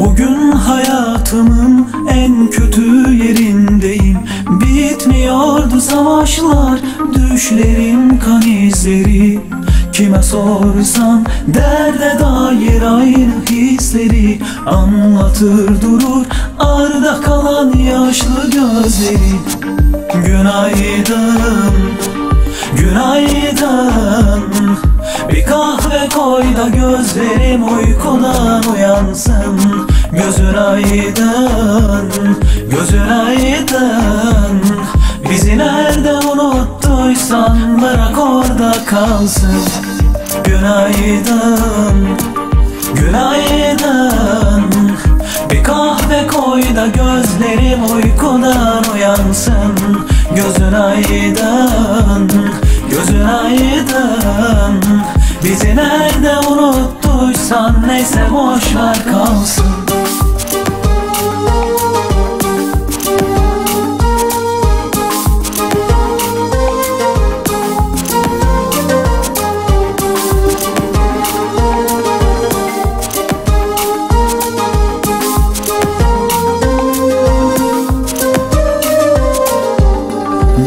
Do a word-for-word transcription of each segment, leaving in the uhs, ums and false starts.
Bugün hayatımın en kötü yerindeyim. Bitmiyordu savaşlar, düşlerim kan izleri. Kime sorsan derde dair aynı hisleri, anlatır durur arda kalan yaşlı gözleri. Günaydın, günaydın. Bir kahve koy da gözlerim uykudan uyansın. Gözün aydın, gözün aydın. Bizi nerede unuttuysan bırak orada kalsın. Günaydın, günaydın. Bir kahve koy da gözlerim uykudan uyansın. Gözün aydın, gözün aydın. Bizi nerede unuttuysan neyse boşver kalsın.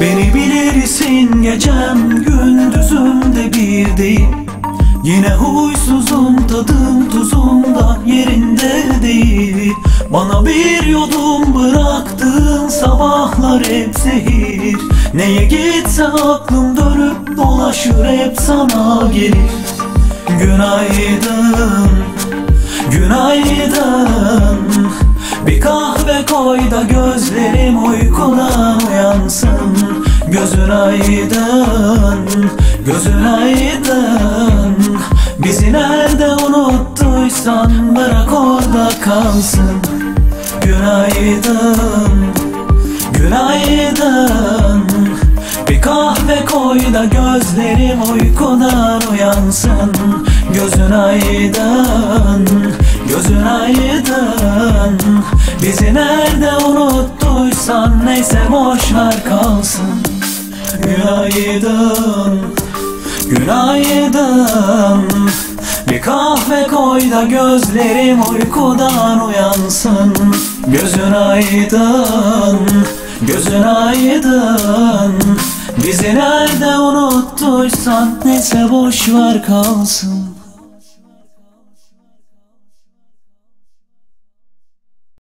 Beni bilirsin gecem gündüzümde bir değil. Yine huysuzum, tadım tuzum da yerinde değil. Bana bir yudum bıraktığın sabahlar hep zehir. Neye gitse aklım dönüp dolaşır, hep sana gelir. Günaydın, günaydın. Bir kahve koy da gözlerim uykudan uyansın. Gözün aydın, gözün aydın. Bizi nerede unuttuysan bırak orada kalsın. Günaydın, günaydın. Bir kahve koy da gözlerim uykudan uyansın. Gözün aydın, gözün aydın. Bizi nerede unuttuysan neyse boşver kalsın. Günaydın, günaydın. Bir kahve koy da gözlerim uykudan uyansın. Gözün aydın, gözün aydın. Bizi nerede unuttuysan neyse boşver kalsın.